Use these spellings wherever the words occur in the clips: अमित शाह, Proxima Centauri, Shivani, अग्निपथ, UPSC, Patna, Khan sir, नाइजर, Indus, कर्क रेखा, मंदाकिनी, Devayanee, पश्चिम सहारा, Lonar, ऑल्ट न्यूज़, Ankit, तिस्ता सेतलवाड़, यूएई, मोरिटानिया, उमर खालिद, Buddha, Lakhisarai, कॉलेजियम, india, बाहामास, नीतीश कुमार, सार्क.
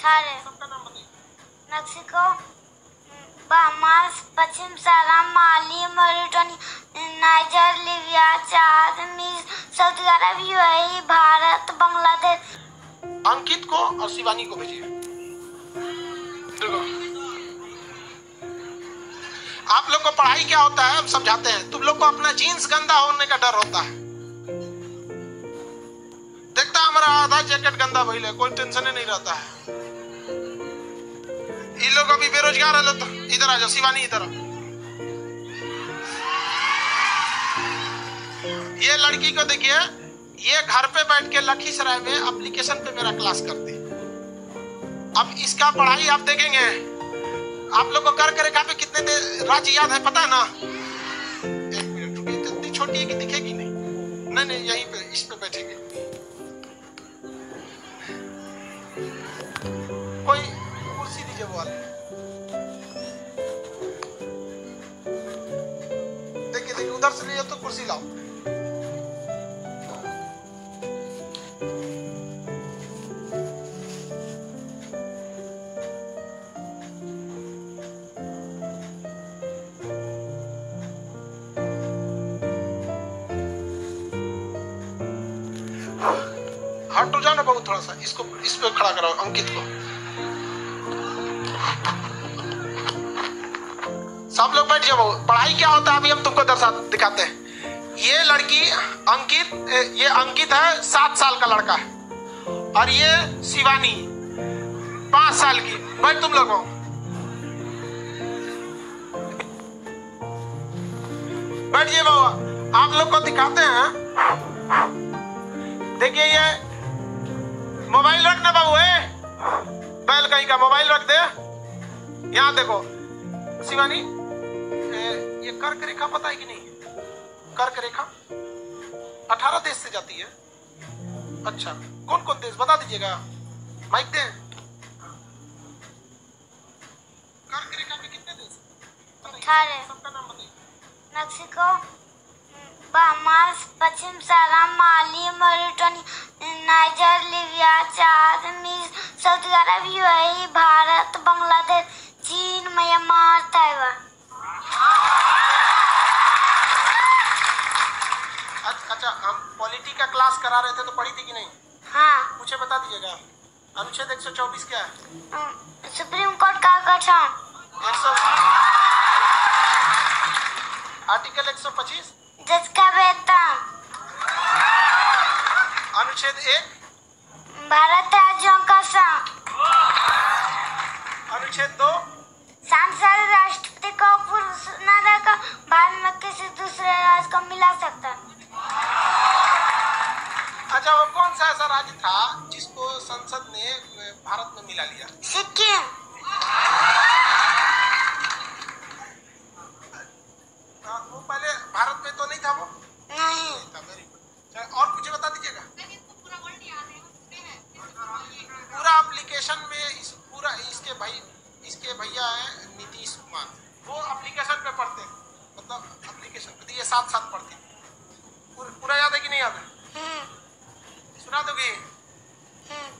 अठारह। सबका नाम बताइए। मैक्सिको, बाहामास, पश्चिम सहारा, Mali, मोरिटानिया, नाइजर, Libya, Chad, मिस्र, Saudi Arab, यूएई, Bharat, Bangladesh. Ankit को और शिवानी को भेजिए। आप लोग को पढ़ाई क्या होता है हम समझाते हैं। तुम लोग को अपना जीन्स गंदा होने का डर होता है। देखता हमारा आधा जैकेट गंदा भइल है, कोई टेंशन ही नहीं रहता है। ये लोग अभी बेरोजगार है। इधर आ जाओ शिवानी, इधर आओ। ये लड़की को देखिए, ये घर पे बैठ के लखीसराय में एप्लीकेशन पे मेरा क्लास करती। अब इसका पढ़ाई आप देखेंगे। आप लोग को कर करे पे कितने राज्य याद है पता है ना। एक मिनट रुकिए, इतनी छोटी है कि दिखेगी नहीं। नहीं, यहीं पे इस पे बैठेंगे। कोई कुर्सी दीजिए वाले। देखिए देखिए, उधर से लिए तो कुर्सी लाओ। हटो जाना बहुत, थोड़ा सा इसको इस पे खड़ा कराओ अंकित को। सब लोग बैठ जाओ। पढ़ाई क्या होता है अभी हम तुमको दिखाते हैं। ये लड़की अंकित, ये अंकित है 7 साल का लड़का है, और ये शिवानी 5 साल की। बैठ तुम लोगों, बैठ जाओ। आप लोग को दिखाते हैं। देखिए ये मोबाइल रख ना बाबू, बैल कहीं का मोबाइल रख दे। यहाँ देखो शिवानी, ये कर्क रेखा पता है कि नहीं? कर्क रेखा 18 देश से जाती है। अच्छा, कौन कौन देश बता दीजिएगा। माइक दे। कर्क रेखा में कितने देश? 18। सबका नाम बताइए। मैक्सिको, बाहामास, पश्चिम सहारा, Mali, मोरिटानिया, नाइजर, Libya, Chad, मिस्र, Saudi Arab, यूएई, Bharat, Bangladesh, चीन, म्यांमार, ताइवान। अच्छा, हम पॉलिटी का क्लास करा रहे थे तो पढ़ी थी कि नहीं? हाँ। मुझे बता दीजिएगा अनुच्छेद 124 क्या है? सुप्रीम कोर्ट का गठन। 100। आर्टिकल 125 जज का वेतन। अनुच्छेद 1 भारत राज्यों का संघ। अनुच्छेद 2 सांसद राष्ट्रपति को सूचना देकर बाद में किसी दूसरे राज्य को मिला सकता है। अच्छा, वो कौन सा ऐसा राज्य था जिसको संसद ने भारत में मिला लिया? सिक्किम। पहले भारत में तो नहीं था वो? नहीं था। Very good. और मुझे बता दीजिएगा। पूरा एप्लीकेशन में इस पूरा इसके भैया है नीतीश कुमार, वो एप्लीकेशन पे पढ़ते हैं। मतलब एप्लीकेशन पे ये साथ पढ़ते हैं। पूरा याद है कि नहीं याद है? सुना दोगे?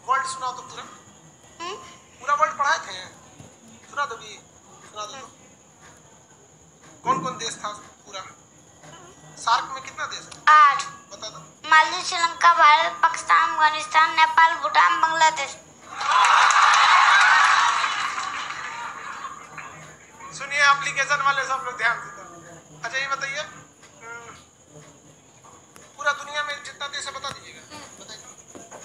वर्ल्ड सुना तो पूरा पूरा वर्ल्ड पढ़ाए थे। सुना दोगे? सुना दो। कौन कौन देश था पूरा? सार्क में कितना देश है? 8। बता दो। मालदीव, श्रीलंका, भारत, पाकिस्तान, अफगानिस्तान, नेपाल, भूटान, बांग्लादेश। सुनिए एप्लीकेशन वाले सब लोग ध्यान से। अच्छा ये बताइए, पूरा दुनिया में जितना देश है बता दीजिएगा। बताइए।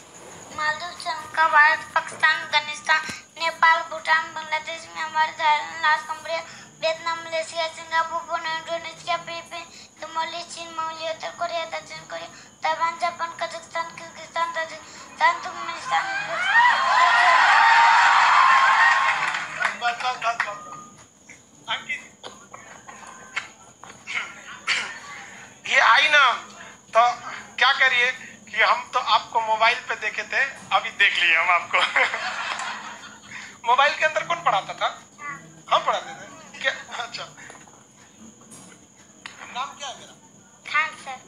मालदीव, श्रीलंका, भारत, पाकिस्तान, अफगानिस्तान, नेपाल, भूटान, बांग्लादेश में हमारे Thailand, Cambodia, Vietnam, Malaysia, Singapore, Pune, Indonesia, Philippines, Somalia, चीन, मंगोलिया, उत्तर कोरिया, दक्षिण Korea, Taiwan, Japan, Kazakhstan, Kyrgyzstan, Tajikistan, Turkmenistan. ये आई ना, तो क्या करिए कि हम तो आपको मोबाइल पे देखे थे, अभी देख लिए हम आपको। मोबाइल के अंदर कौन पढ़ाता था? हम पढ़ाते थे। अच्छा, नाम क्या है मेरा? खान सर।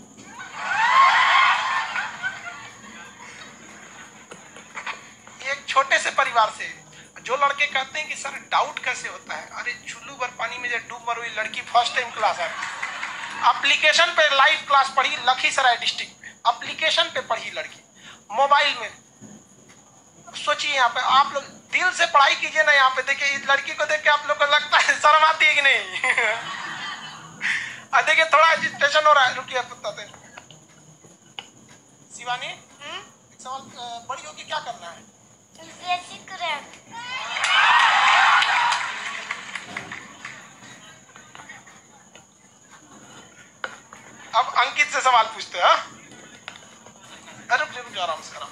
एक छोटे से परिवार से, जो लड़के कहते हैं कि सर डाउट कैसे होता है, अरे चुल्लू भर पानी में जब डूब मर हुई लड़की फर्स्ट टाइम क्लास है, एप्लीकेशन पे लाइव क्लास पढ़ी लखीसराय डिस्ट्रिक्ट में, एप्लीकेशन पे पढ़ी लड़की मोबाइल में। सोचिए यहाँ पे आप लोग दिल से पढ़ाई कीजिए ना, यहाँ पे देखिए इस लड़की को देख के आप लोग को लगता है शर्म आती है कि नहीं? देखिए थोड़ा एजिटेशन हो रहा है, रुकिए बताते हैं। शिवानी एक सवाल, बड़ी होगी क्या करना है? UPSC crack. अब अंकित से सवाल पूछते हैं। अरे रुक आराम से, आराम,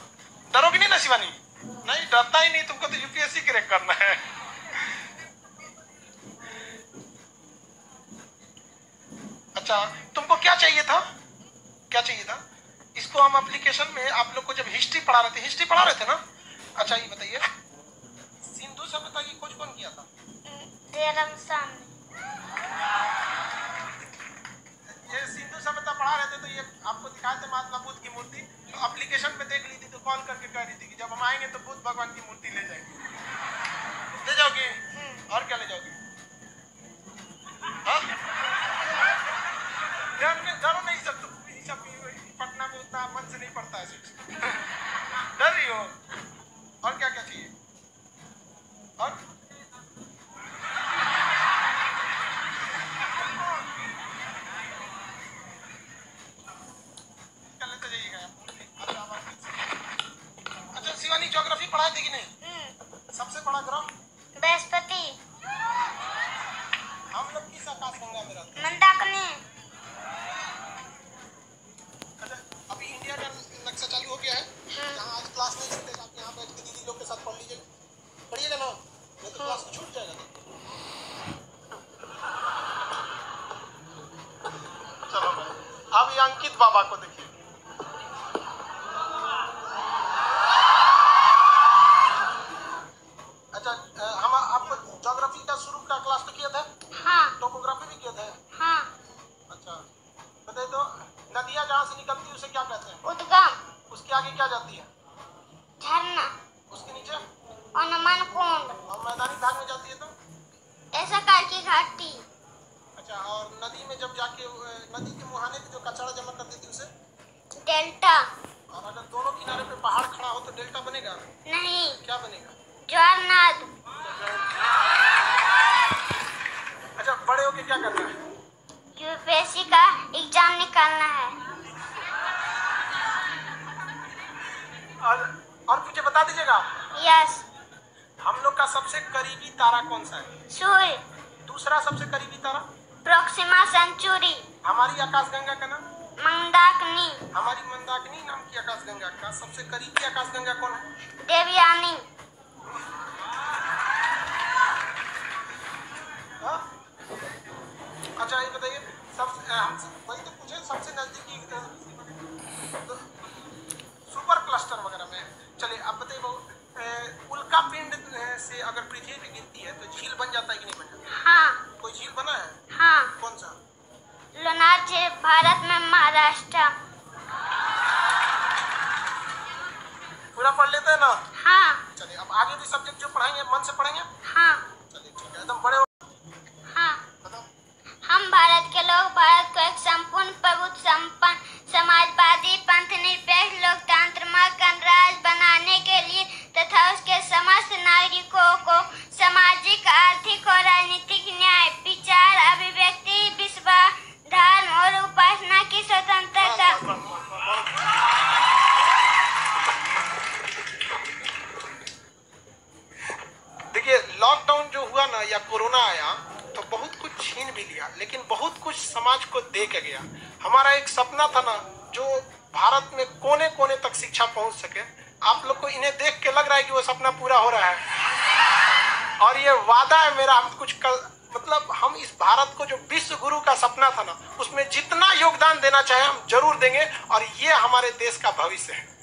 डरोगी नहीं ना शिवानी? नहीं डरता ही नहीं, तुमको तो यूपीएससी क्रैक करना है। अच्छा तुमको क्या चाहिए था, क्या चाहिए था? इसको हम एप्लीकेशन में आप लोग को जब हिस्ट्री पढ़ा रहे थे, हिस्ट्री पढ़ा रहे थे ना। अच्छा ये बताइए सिंधु सभ्यता की खोज कौन किया था? ये सिंधु सभ्यता पढ़ा रहे थे तो ये आपको दिखाए थे महात्मा बुद्ध की मूर्ति, तो एप्लीकेशन में देख ली थी, तो कॉल करके कह रही थी कि जब हम आएंगे तो बुद्ध भगवान की मूर्ति ले जाएंगे। ले जाओगे? और क्या ले जाओगे? डरो नहीं, सब पटना में उतना मन से नहीं पड़ता है, डर रही हो? और क्या क्या चाहिए? और लेते जाइएगा। अच्छा शिवानी ज्योग्राफी पढ़ाई थी कि नहीं? सबसे बड़ा ग्रह बृहस्पति। हम लोग किस आकाश गंगा में रहते हैं? मंदाकिनी। अच्छा अभी इंडिया का नक्शा चालू हो गया है, यहाँ आज क्लास नहीं चलते, आप यहाँ बैठ के दीदी लोग के साथ पढ़ लीजिए, पढ़िएगा ना, नहीं तो क्लास छूट जाएगा ना। चलो अब ये अंकित बाबा को देखिए। अच्छा हम आपको ज्योग्राफी का शुरू का क्लास तो किया था? हाँ। टोपोग्राफी भी किया था? हाँ। अच्छा बताइए तो नदियाँ जहाँ से निकलती है उसे क्या कहते हैं? उद्गम। उसके आगे क्या जाती है? झरना। उसके नीचे? अनुमान कुंड। और मैदानी भाग में जाती है तो? ऐसा करके घाटी। अच्छा और नदी में जब जाके नदी के मुहाने पे जो कचरा जमा कर देती है उसे? डेल्टा। और अगर दोनों किनारे पे पहाड़ खड़ा हो तो डेल्टा बनेगा? नहीं। क्या बनेगा? ज्वारनाद। अच्छा बड़े होके क्या करना है? यूपीएससी का एग्जाम निकालना है। और मुझे बता दीजिएगा। यस। हम लोग का सबसे करीबी तारा कौन सा है? सूर्य। दूसरा सबसे करीबी तारा? Proxima Centauri. हमारी आकाशगंगा का नाम? मंदाकिनी। हमारी मंदाकिनी नाम की आकाशगंगा का सबसे करीबी आकाशगंगा कौन है? देवयानी। अच्छा ये बताइए वही तो पूछे, सबसे नजदीकी सुपर क्लस्टर वगैरह में। चलिए आप बताइए उल्का पिंड से अगर पृथ्वी गिरती है तो झील बन जाता है कि नहीं बन जाता? हाँ। कोई झील बना है? हाँ। कौन सा? लोनार झील, भारत में महाराष्ट्र। पूरा पढ़ लेते हैं ना? हाँ। चलिए अब आगे भी सब्जेक्ट जो पढ़ाएंगे मन से पढ़ेंगे? हाँ। चलिए ठीक है, एकदम बड़े। हम भारत के लोग भारत को एक संपूर्ण प्रभुत्व संपन्न समाजवादी पंथ निरपेक्ष लोकतंत्र में गणराज्य बनाने के लिए तथा उसके समस्त नागरिकों को सामाजिक, आर्थिक और राजनीतिक न्याय, विचार, अभिव्यक्ति, विश्वास, धर्म और उपासना की स्वतंत्रता। देखिए लॉकडाउन जो हुआ ना या कोरोना आया तो बहुत कुछ छीन भी लिया, लेकिन बहुत कुछ समाज को दे के गया। हमारा एक सपना था ना जो भारत में कोने कोने तक शिक्षा पहुंच सके, आप लोग को इन्हें देख के लग रहा है कि वो सपना पूरा हो रहा है। और ये वादा है मेरा, हम कुछ मतलब हम इस भारत को जो विश्व गुरु का सपना था ना उसमें जितना योगदान देना चाहे हम जरूर देंगे, और ये हमारे देश का भविष्य है।